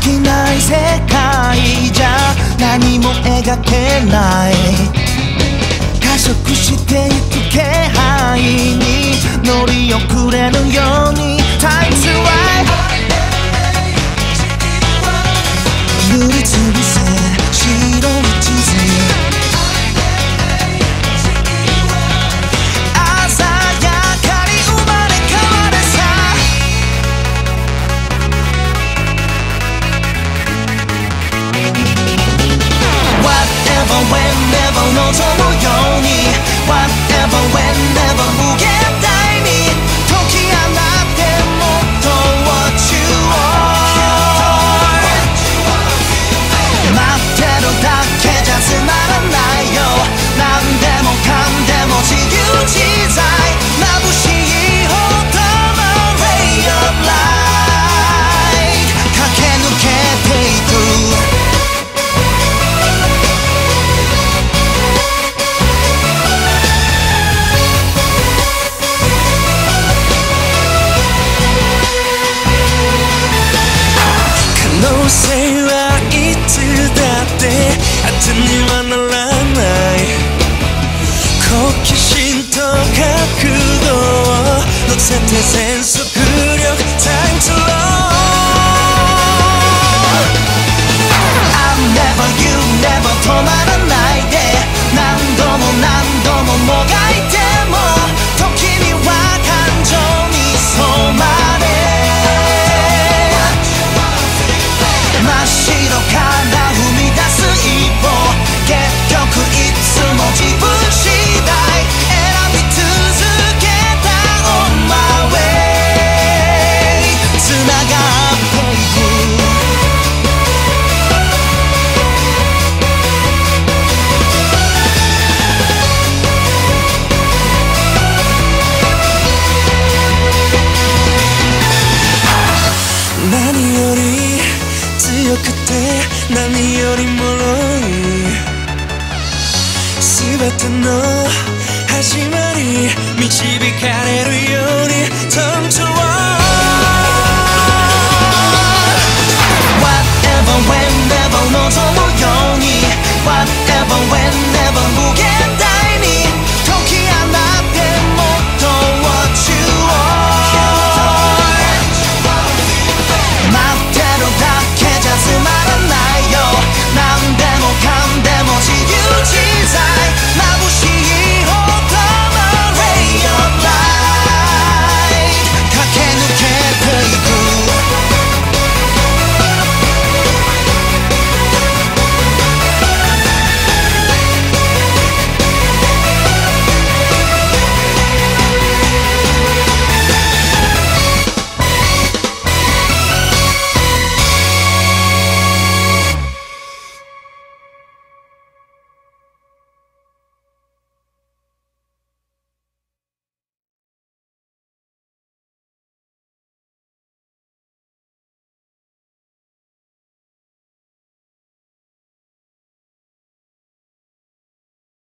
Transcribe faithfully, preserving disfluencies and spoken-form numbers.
きない世界じゃ何も描けない」「加速していく気配に乗り遅れるように」「タイムズワイ」「塗りつぶせ白い地図」「鮮やかに生まれ変わるさ」「Whatever, whenever 望むように」「Whatever, whenever 無限大に」全速力time to roll I'm never you never 止まらないで何度も何度ももがいても時には感情に染まれ真っ白から踏み出す一歩結局いつも自分次第何よりもろい全ての始まり導かれるようにTime to roll